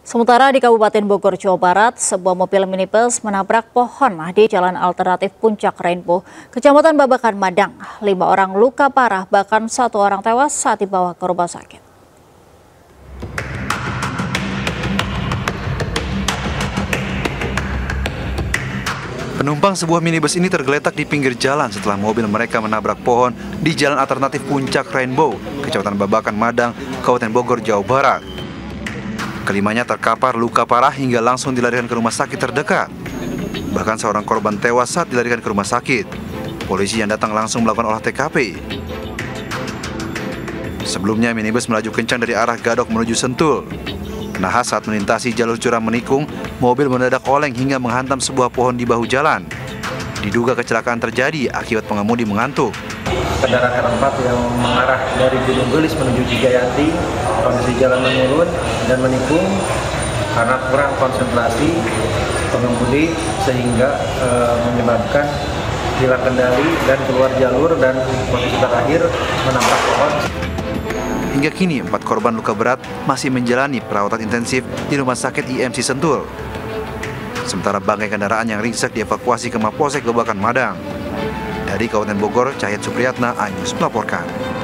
Sementara di Kabupaten Bogor, Jawa Barat, sebuah mobil minibus menabrak pohon di Jalan Alternatif Puncak Rainbow, Kecamatan Babakan Madang. 5 orang luka parah, bahkan 1 orang tewas saat dibawa ke rumah sakit. Penumpang sebuah minibus ini tergeletak di pinggir jalan setelah mobil mereka menabrak pohon di Jalan Alternatif Puncak Rainbow, Kecamatan Babakan Madang, Kabupaten Bogor, Jawa Barat. Kelimanya terkapar luka parah hingga langsung dilarikan ke rumah sakit terdekat. Bahkan seorang korban tewas saat dilarikan ke rumah sakit. Polisi yang datang langsung melakukan olah TKP. Sebelumnya minibus melaju kencang dari arah Gadok menuju Sentul. Nahas saat melintasi jalur curam menikung, mobil mendadak oleng hingga menghantam sebuah pohon di bahu jalan. Diduga kecelakaan terjadi akibat pengemudi mengantuk. Kendaraan R4 yang mengarah dari Bulunggeulis menuju Cigayanti, kondisi jalan menurun dan menikung karena kurang konsentrasi pengemudi sehingga menyebabkan hilang kendali dan keluar jalur dan kondisi terakhir menabrak pohon. Hingga kini 4 korban luka berat masih menjalani perawatan intensif di rumah sakit IMC Sentul. Sementara bangkai kendaraan yang ringsek dievakuasi ke Maposek Lubakan Madang. Dari Kabupaten Bogor, Cahyat Supriyatna, INews melaporkan.